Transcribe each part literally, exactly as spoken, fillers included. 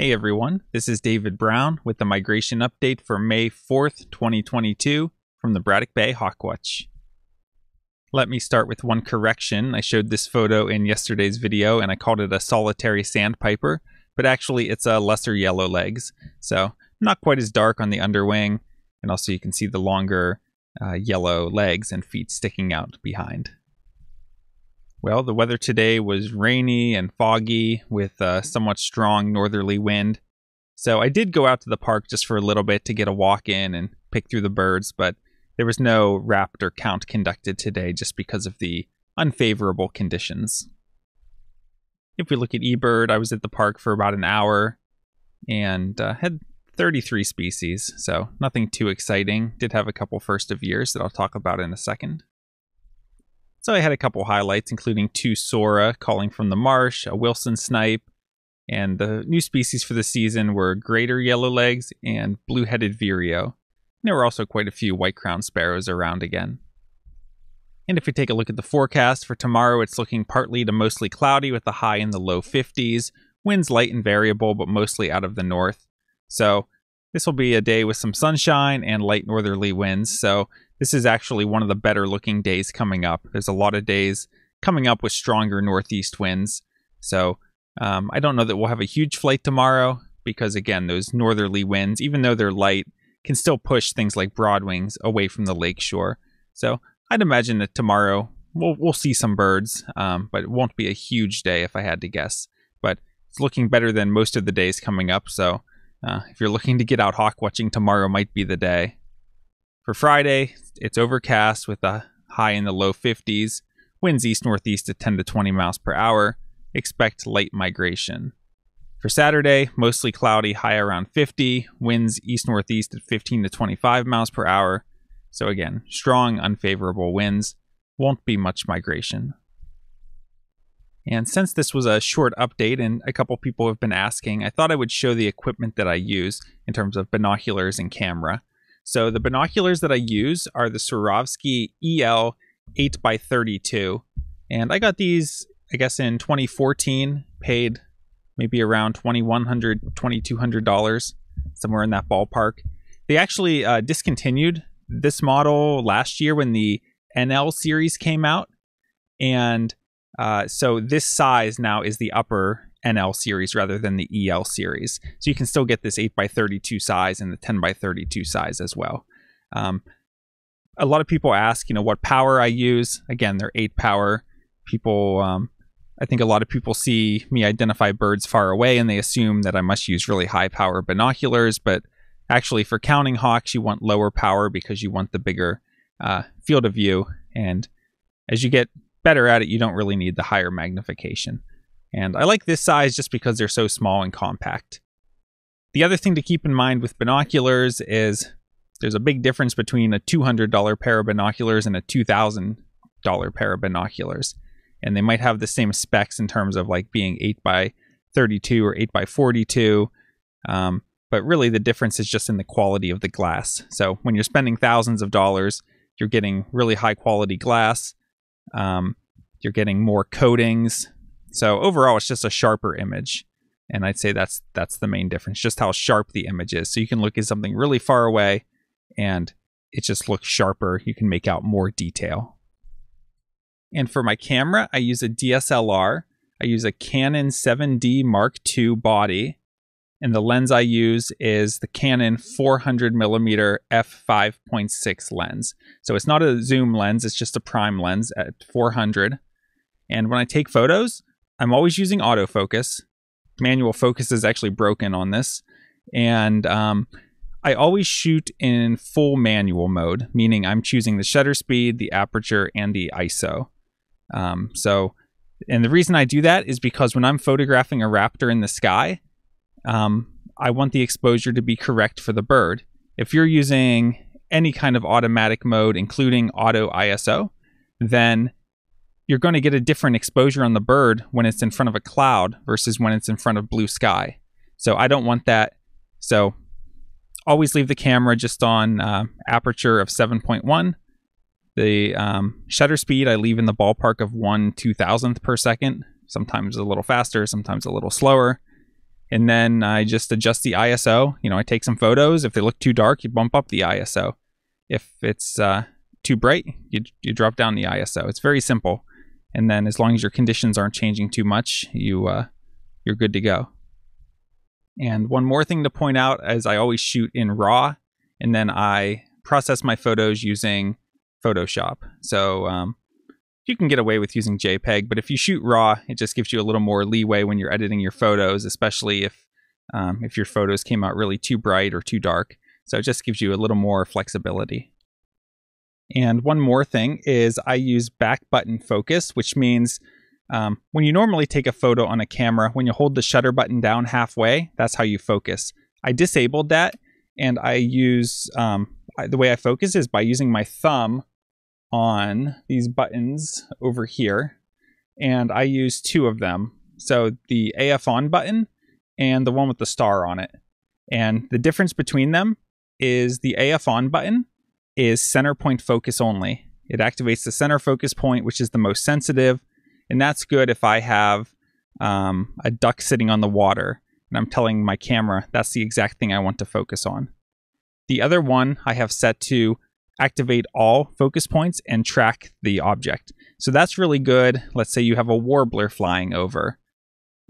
Hey everyone, this is David Brown with the migration update for May fourth, twenty twenty-two from the Braddock Bay Hawk Watch. Let me start with one correction. I showed this photo in yesterday's video and I called it a solitary sandpiper, but actually it's a lesser yellow legs. So not quite as dark on the underwing, and also you can see the longer uh, yellow legs and feet sticking out behind. Well, the weather today was rainy and foggy with a somewhat strong northerly wind. So I did go out to the park just for a little bit to get a walk in and pick through the birds, but there was no raptor count conducted today just because of the unfavorable conditions. If we look at eBird, I was at the park for about an hour and uh, had thirty-three species, so nothing too exciting. Did have a couple first of years that I'll talk about in a second. So I had a couple highlights, including two Sora calling from the marsh, a Wilson snipe, and the new species for the season were greater yellowlegs and blue-headed vireo. And there were also quite a few white-crowned sparrows around again. And if we take a look at the forecast for tomorrow, it's looking partly to mostly cloudy with a high in the low fifties. Winds light and variable, but mostly out of the north. So this will be a day with some sunshine and light northerly winds. So this is actually one of the better looking days coming up. There's a lot of days coming up with stronger northeast winds. So um, I don't know that we'll have a huge flight tomorrow because, again, those northerly winds, even though they're light, can still push things like broadwings away from the lakeshore. So I'd imagine that tomorrow we'll, we'll see some birds, um, but it won't be a huge day if I had to guess. But it's looking better than most of the days coming up. So uh, if you're looking to get out hawk watching, tomorrow might be the day. For Friday, it's overcast with a high in the low fifties, winds east-northeast at ten to twenty miles per hour, expect light migration. For Saturday, mostly cloudy, high around fifty, winds east-northeast at fifteen to twenty-five miles per hour. So again, strong unfavorable winds, won't be much migration. And since this was a short update and a couple people have been asking, I thought I would show the equipment that I use in terms of binoculars and camera. So the binoculars that I use are the Swarovski E L eight by thirty-two, and I got these, I guess, in twenty fourteen, paid maybe around twenty-one hundred dollars, twenty-two hundred dollars, somewhere in that ballpark. They actually uh, discontinued this model last year when the N L series came out, and uh, so this size now is the upper N L series rather than the E L series. So you can still get this eight by thirty-two size and the ten by thirty-two size as well. Um, a lot of people ask, you know, what power I use. Again, they're eight power. People, um, I think a lot of people see me identify birds far away and they assume that I must use really high power binoculars, but actually for counting hawks, you want lower power because you want the bigger uh, field of view. And as you get better at it, you don't really need the higher magnification. And I like this size just because they're so small and compact. The other thing to keep in mind with binoculars is there's a big difference between a two hundred dollar pair of binoculars and a two thousand dollar pair of binoculars. And they might have the same specs in terms of like being eight by thirty-two or eight by forty-two. Um, but really the difference is just in the quality of the glass. So when you're spending thousands of dollars, you're getting really high quality glass. Um, you're getting more coatings. So overall, it's just a sharper image, and I'd say that's that's the main difference, just how sharp the image is. So you can look at something really far away, and it just looks sharper. You can make out more detail. And for my camera, I use a D S L R. I use a Canon seven D Mark two body, and the lens I use is the Canon four hundred millimeter F five point six lens. So it's not a zoom lens, it's just a prime lens at four hundred. And when I take photos, I'm always using autofocus. Manual focus is actually broken on this. And um, I always shoot in full manual mode, meaning I'm choosing the shutter speed, the aperture, and the I S O. Um, so, and the reason I do that is because when I'm photographing a raptor in the sky, um, I want the exposure to be correct for the bird. If you're using any kind of automatic mode, including auto I S O, then you're going to get a different exposure on the bird when it's in front of a cloud versus when it's in front of blue sky. So I don't want that. So always leave the camera just on uh, aperture of seven point one. The um, shutter speed I leave in the ballpark of one two thousandth per second, sometimes a little faster, sometimes a little slower. And then I just adjust the I S O. You know, I take some photos. If they look too dark, you bump up the I S O. If it's uh, too bright, you, you drop down the I S O. It's very simple. And then as long as your conditions aren't changing too much, you, uh, you're good to go. And one more thing to point out is I always shoot in RAW, and then I process my photos using Photoshop. So um, you can get away with using JPEG, but if you shoot RAW, it just gives you a little more leeway when you're editing your photos, especially if, um, if your photos came out really too bright or too dark. So it just gives you a little more flexibility. And one more thing is I use back button focus, which means um, when you normally take a photo on a camera, when you hold the shutter button down halfway, that's how you focus. I disabled that, and I use, um, I, the way I focus is by using my thumb on these buttons over here, and I use two of them. So the A F on button and the one with the star on it. And the difference between them is the A F on button is center point focus only. It activates the center focus point, which is the most sensitive. And that's good if I have um, a duck sitting on the water and I'm telling my camera that's the exact thing I want to focus on. The other one I have set to activate all focus points and track the object. So that's really good. Let's say you have a warbler flying over.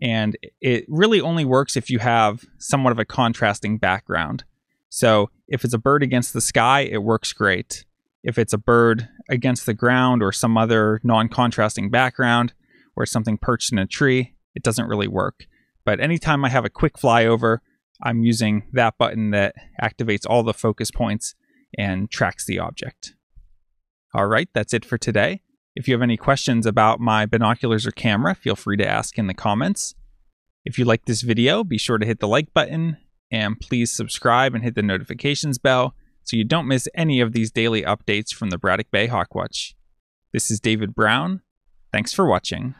And it really only works if you have somewhat of a contrasting background. So if it's a bird against the sky, it works great. If it's a bird against the ground or some other non-contrasting background or something perched in a tree, it doesn't really work. But anytime I have a quick flyover, I'm using that button that activates all the focus points and tracks the object. All right, that's it for today. If you have any questions about my binoculars or camera, feel free to ask in the comments. If you like this video, be sure to hit the like button, and please subscribe and hit the notifications bell so you don't miss any of these daily updates from the Braddock Bay Hawk Watch. This is David Brown. Thanks for watching.